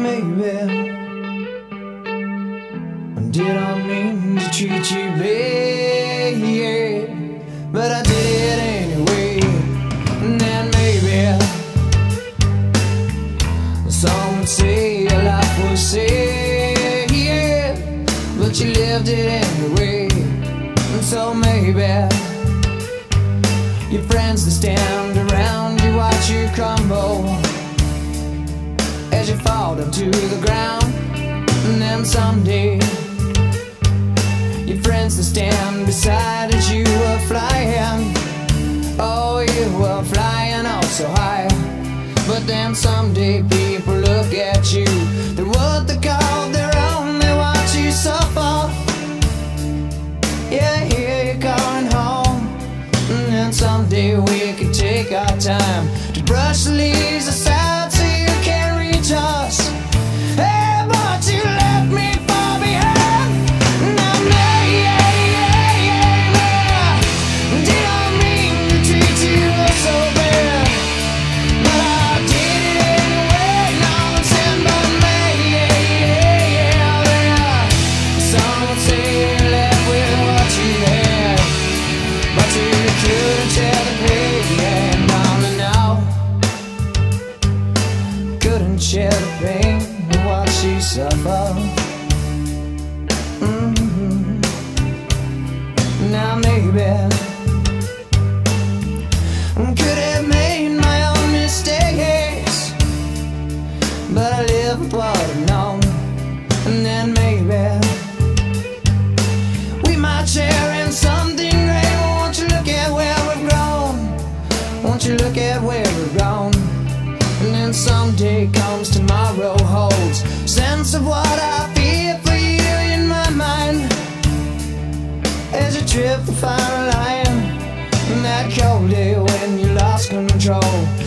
maybe? Did I mean to treat you bad? But I did it anyway. And then maybe some would say your life was sad, but you lived it anyway. And so maybe your friends that stand around you watch you crumble as you fall down to the ground. And then someday your friends that stand beside as you were flying, oh, you were flying all so high. But then someday people look at you, they're what they call their own, they watch you suffer. Yeah, here you're going home. And then someday we could take our time to brush the leaves aside so you can reach us. Hey, but you left me far behind. Share the pain and watch you suffer. Now maybe could have made my own mistakes, but I live with what I've known. And then maybe we might share in something great. Won't you look at where we've grown? Won't you look at where we've grown? And then someday comes tomorrow, holds sense of what I feel for you in my mind as you trip the fire line. And that cold day when you lost control.